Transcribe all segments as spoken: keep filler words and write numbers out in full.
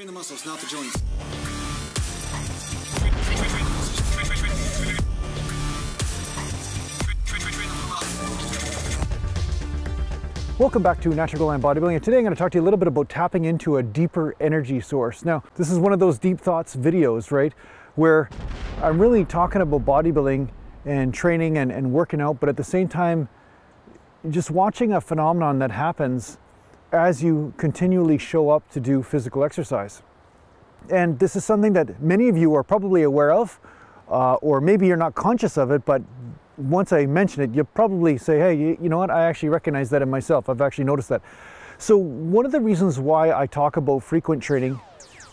Train the muscles, not the joints. Welcome back to Natural Gallant Bodybuilding, and today I'm going to talk to you a little bit about tapping into a deeper energy source. Now, this is one of those deep thoughts videos, right, where I'm really talking about bodybuilding and training and, and working out, but at the same time, just watching a phenomenon that happens as you continually show up to do physical exercise. And this is something that many of you are probably aware of, uh, or maybe you're not conscious of it, but once I mention it, you'll probably say, hey, you, you know what, I actually recognize that in myself. I've actually noticed that. So one of the reasons why I talk about frequent training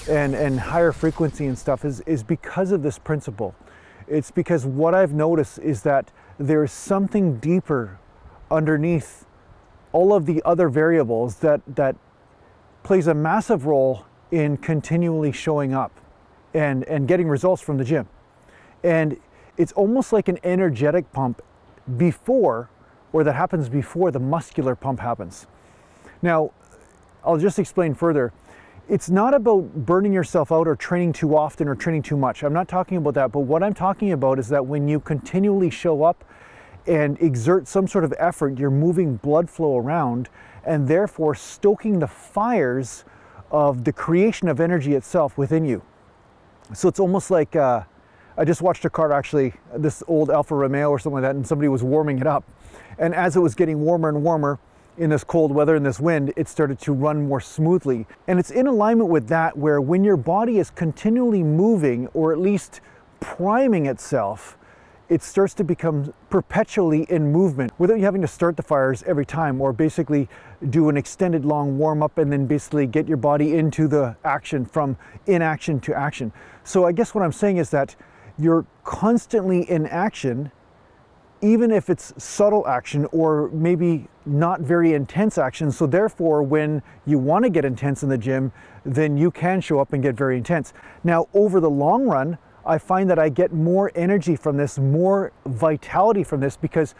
and, and higher frequency and stuff is, is because of this principle. It's because what I've noticed is that there's something deeper underneath all of the other variables that, that plays a massive role in continually showing up and, and getting results from the gym. And it's almost like an energetic pump before, or that happens before the muscular pump happens. Now, I'll just explain further. It's not about burning yourself out or training too often or training too much. I'm not talking about that, but what I'm talking about is that when you continually show up and exert some sort of effort, you're moving blood flow around and therefore stoking the fires of the creation of energy itself within you. So it's almost like, uh, I just watched a car, actually, this old Alfa Romeo or something like that, and somebody was warming it up. And as it was getting warmer and warmer in this cold weather and this wind, it started to run more smoothly. And it's in alignment with that, where when your body is continually moving, or at least priming itself, it starts to become perpetually in movement without you having to start the fires every time, or basically do an extended long warm up and then basically get your body into the action from inaction to action. So I guess what I'm saying is that you're constantly in action, even if it's subtle action or maybe not very intense action. So therefore, when you want to get intense in the gym, then you can show up and get very intense. Now, over the long run, I find that I get more energy from this, more vitality from this, because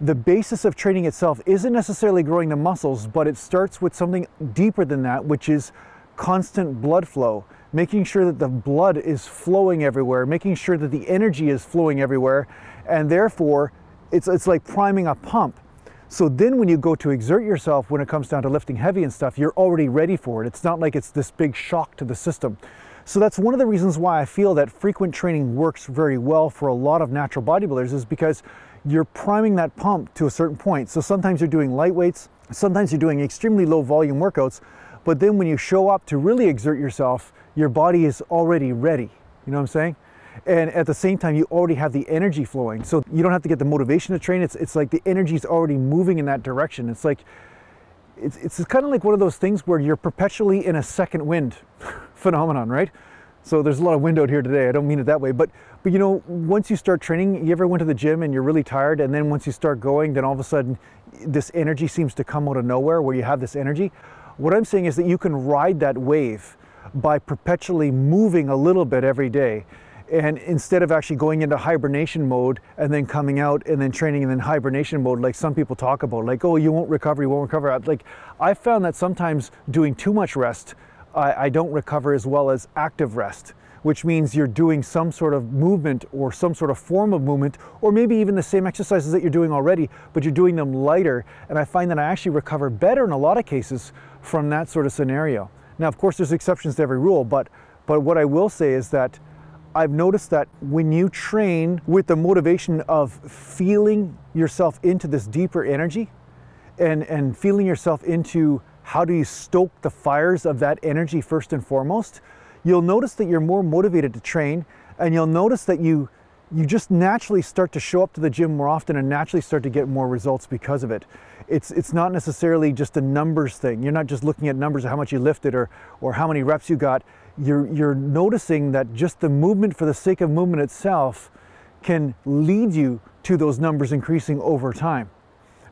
the basis of training itself isn't necessarily growing the muscles, but it starts with something deeper than that, which is constant blood flow. Making sure that the blood is flowing everywhere, making sure that the energy is flowing everywhere, and therefore it's, it's like priming a pump. So then when you go to exert yourself, when it comes down to lifting heavy and stuff, you're already ready for it. It's not like it's this big shock to the system. So that's one of the reasons why I feel that frequent training works very well for a lot of natural bodybuilders, is because you're priming that pump to a certain point. So sometimes you're doing light weights, sometimes you're doing extremely low volume workouts, but then when you show up to really exert yourself, your body is already ready, you know what I'm saying? And at the same time, you already have the energy flowing. So you don't have to get the motivation to train. It's, it's like the energy's already moving in that direction. It's like, it's, it's kind of like one of those things where you're perpetually in a second wind phenomenon, right? So there's a lot of wind out here today. I don't mean it that way, but, but you know, once you start training, you ever went to the gym and you're really tired, and then once you start going, then all of a sudden this energy seems to come out of nowhere, where you have this energy. What I'm saying is that you can ride that wave by perpetually moving a little bit every day, and instead of actually going into hibernation mode and then coming out and then training and then hibernation mode, like some people talk about, like, oh, you won't recover, you won't recover. Like, I found that sometimes doing too much rest, I, I don't recover as well as active rest, which means you're doing some sort of movement or some sort of form of movement, or maybe even the same exercises that you're doing already, but you're doing them lighter. And I find that I actually recover better in a lot of cases from that sort of scenario. Now, of course, there's exceptions to every rule, but, but what I will say is that I've noticed that when you train with the motivation of feeling yourself into this deeper energy and, and feeling yourself into how do you stoke the fires of that energy first and foremost, you'll notice that you're more motivated to train, and you'll notice that you, you just naturally start to show up to the gym more often and naturally start to get more results because of it. It's, it's not necessarily just a numbers thing. You're not just looking at numbers of how much you lifted or, or how many reps you got. You're, you're noticing that just the movement for the sake of movement itself can lead you to those numbers increasing over time.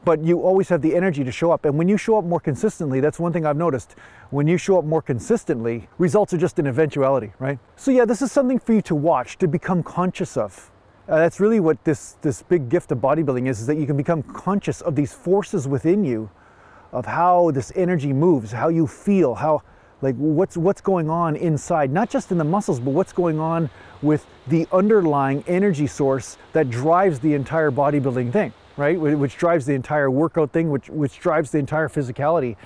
But you always have the energy to show up. And when you show up more consistently, that's one thing I've noticed. When you show up more consistently, results are just an eventuality, right? So yeah, this is something for you to watch, to become conscious of. Uh, that's really what this, this big gift of bodybuilding is, is that you can become conscious of these forces within you, of how this energy moves, how you feel, how, Like what's, what's going on inside, not just in the muscles, but what's going on with the underlying energy source that drives the entire bodybuilding thing, right? Which drives the entire workout thing, which, which drives the entire physicality.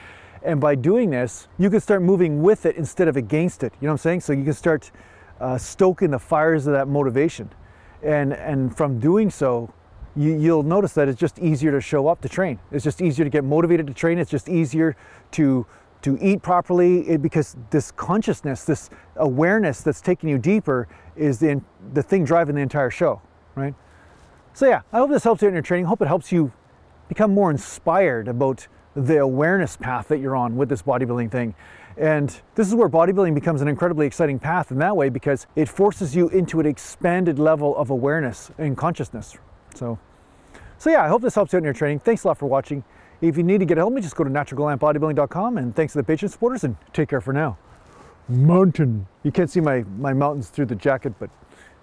And by doing this, you can start moving with it instead of against it. You know what I'm saying? So you can start uh, stoking the fires of that motivation. And, and from doing so, you, you'll notice that it's just easier to show up to train. It's just easier to get motivated to train. It's just easier to to eat properly, it, because this consciousness, this awareness that's taking you deeper is the, the thing driving the entire show, right? So yeah, I hope this helps you in your training. Hope it helps you become more inspired about the awareness path that you're on with this bodybuilding thing. And this is where bodybuilding becomes an incredibly exciting path in that way, because it forces you into an expanded level of awareness and consciousness. So, so yeah, I hope this helps you in your training. Thanks a lot for watching. If you need to get a hold of me, just go to natural gallant bodybuilding dot com, and thanks to the Patreon supporters, and take care for now. Mountain. You can't see my, my mountains through the jacket, but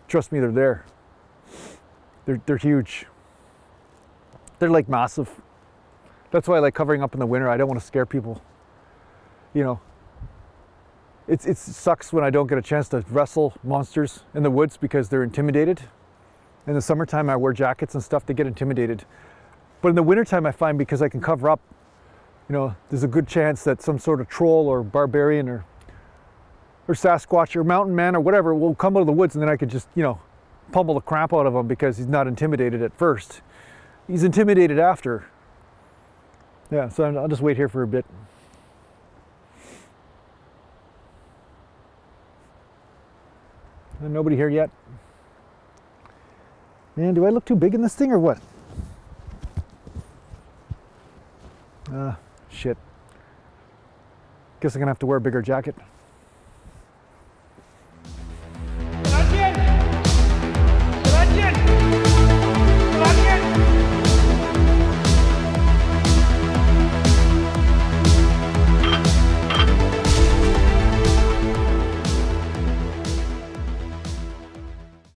trust me, they're there. They're, they're huge. They're like massive. That's why I like covering up in the winter. I don't want to scare people. You know, it's, it sucks when I don't get a chance to wrestle monsters in the woods because they're intimidated. In the summertime, I wear jackets and stuff, they get intimidated. But in the wintertime, I find, because I can cover up, you know, there's a good chance that some sort of troll or barbarian or, or Sasquatch or mountain man or whatever will come out of the woods, and then I could just, you know, pummel the crap out of him because he's not intimidated at first. He's intimidated after. Yeah, so I'll just wait here for a bit. Nobody here yet. Man, do I look too big in this thing or what? Ah, uh, shit. Guess I'm gonna have to wear a bigger jacket.